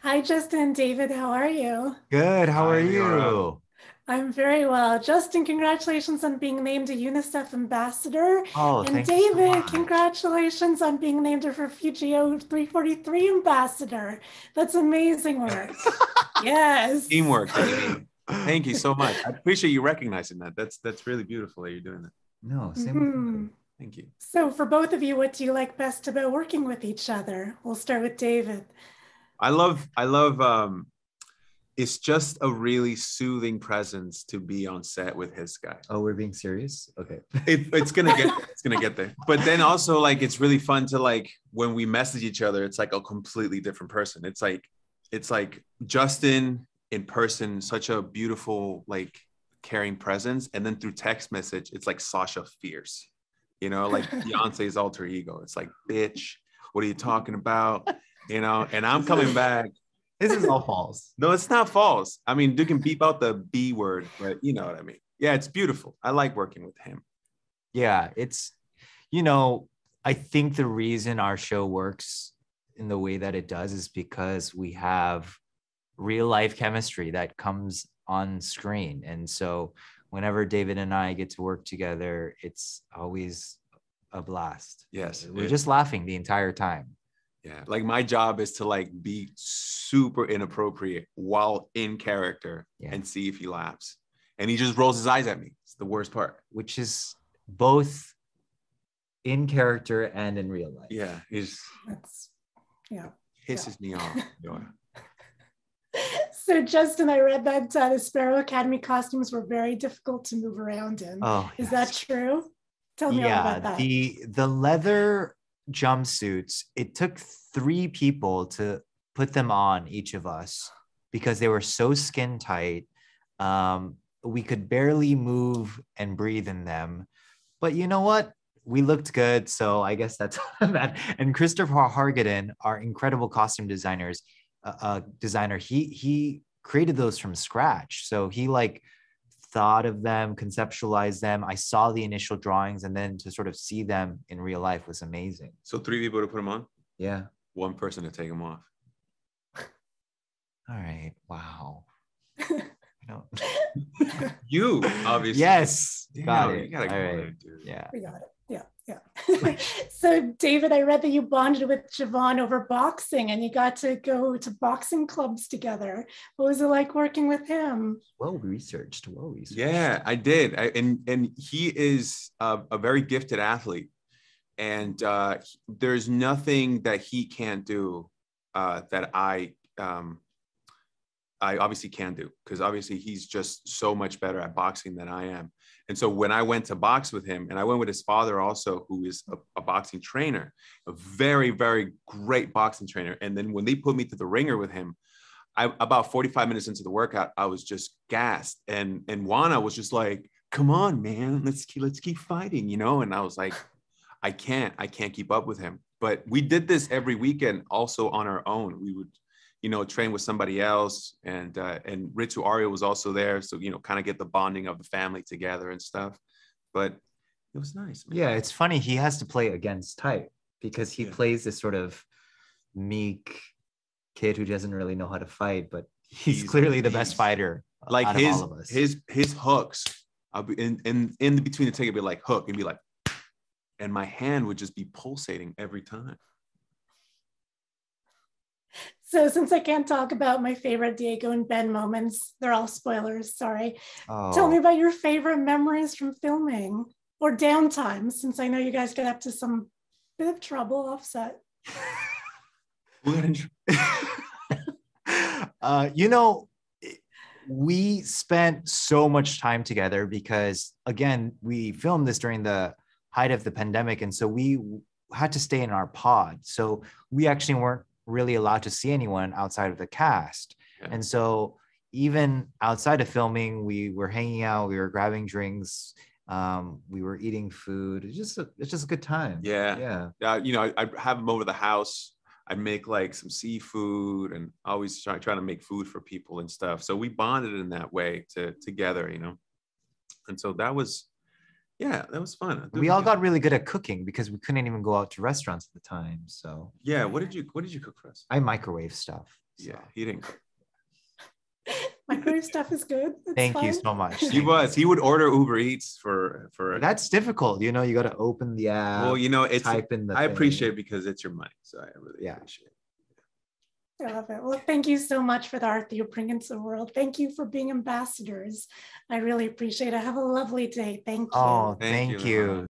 Hi, Justin, David, how are you? Good, how are you? I'm very well. Justin, congratulations on being named a UNICEF ambassador. Oh, and David, congratulations on being named a Refugio 343 ambassador. That's amazing work. Yes. Teamwork. Thank you so much. I appreciate you recognizing that. That's really beautiful that you're doing that. No, same with you. Thank you. So for both of you, what do you like best about working with each other? We'll start with David. I love, it's just a really soothing presence to be on set with his guy. Oh, we're being serious? Okay. It's gonna get there. But then also, like, it's really fun to, like, when we message each other, it's like a completely different person. It's like Justin in person, such a beautiful, like, caring presence. And then through text message, it's like Sasha Fierce, you know, like Beyonce's alter ego. It's like, bitch, what are you talking about? You know, and I'm coming back. This is all false. No, it's not false. I mean, you can beep out the B word, but you know what I mean? Yeah, it's beautiful. I like working with him. Yeah, it's, you know, I think the reason our show works in the way that it does is because we have real life chemistry that comes on screen. And so whenever David and I get to work together, it's always a blast. Yes. We're just laughing the entire time. Yeah, like my job is to, like, be super inappropriate while in character and see if he laughs. And he just rolls his eyes at me. It's the worst part. Which is both in character and in real life. Yeah, it pisses me off. So, Justin, I read that the Sparrow Academy costumes were very difficult to move around in. Oh, is that true? Tell me all about that. The leather jumpsuits, it took 3 people to put them on, each of us, because they were so skin tight. We could barely move and breathe in them, but you know what, we looked good, so I guess that's that. And Christopher Hargaden, our incredible costume designer, he created those from scratch, so he, like, thought of them, conceptualized them. I saw the initial drawings, and then to sort of see them in real life was amazing. So 3 people to put them on? Yeah. 1 person to take them off. All right. Wow. You, obviously. Yes. Got it. You gotta go there, dude. Yeah. We got it. Yeah. So, David, I read that you bonded with Javon over boxing, and you got to go to boxing clubs together. What was it like working with him? Well researched. Yeah, I did. And he is a very gifted athlete, and there's nothing that he can't do that I obviously can do, because obviously he's just so much better at boxing than I am. And so when I went to box with him, and I went with his father also, who is a boxing trainer, a very, very great boxing trainer. And then when they put me to the ringer with him, about 45 minutes into the workout, I was just gassed. And Juana was just like, come on, man, let's keep fighting, you know? And I was like, I can't keep up with him. But we did this every weekend also on our own. We would, you know, train with somebody else, and Ritu Arya was also there, so, you know, kind of get the bonding of the family together and stuff. But it was nice, man. Yeah, it's funny, he has to play against type, because he plays this sort of meek kid who doesn't really know how to fight, but he's clearly the best fighter. Like out of all of us. His hooks, I'll be in between the take, it'd be like hook, and be like, and my hand would just be pulsating every time. So since I can't talk about my favorite Diego and Ben moments, they're all spoilers, sorry. Oh. Tell me about your favorite memories from filming, or downtime, since I know you guys got up to some bit of trouble offset. You know, we spent so much time together because, again, we filmed this during the height of the pandemic, and so we had to stay in our pod. So we actually weren't really allowed to see anyone outside of the cast. Yeah. And so even outside of filming, we were hanging out, we were grabbing drinks, we were eating food. It's just a good time. Yeah. You know, I have them over the house. I make, like, some seafood, and always trying to make food for people and stuff. So we bonded in that way together, you know? And so that was fun. We all got really good at cooking because we couldn't even go out to restaurants at the time. So yeah, what did you cook for us? I microwave stuff. Yeah, he didn't. Microwave stuff is good. It's Thank you so much. He would order Uber Eats for. That's difficult. You know, you got to open the app. Well, you know, it's type in the I appreciate it because it's your money. So I really appreciate it. I love it. Well, thank you so much for the art that you bring into the world. Thank you for being ambassadors. I really appreciate it. Have a lovely day. Thank you. Oh, thank you.